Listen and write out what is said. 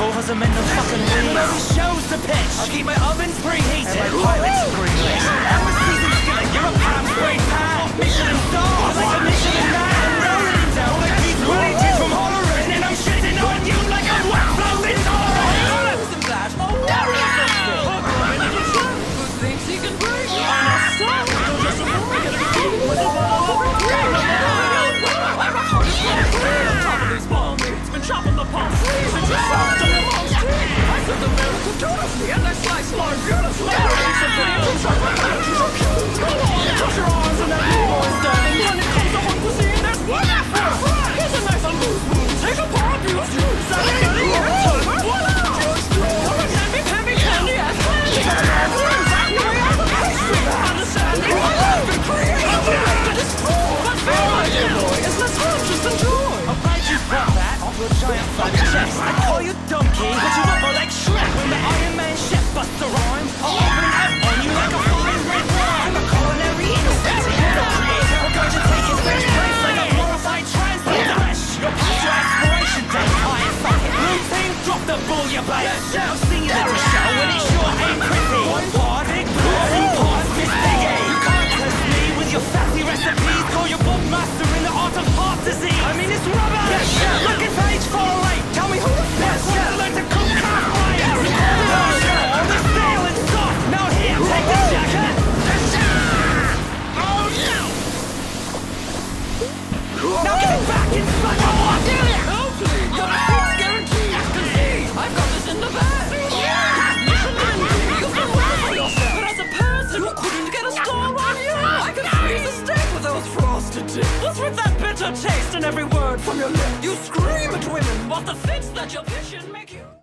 Full has a mental fucking lead. Murray shows the pitch. I'll keep my ovens preheated. And my pilots greenlit. I'm a seasoned skillet. You're a palm's great pan. Off Michelin star. I'm like a Michelin man. I'm rolling it down like Keith Wellington from Hollering. And then I'm shitting on you like a wet blown intolerant. Oh, I'm glad. Oh, no! Who thinks he can break? I'm a star. I'm just a taste in every word from your lips. You scream at women, but the fits that your vision make you...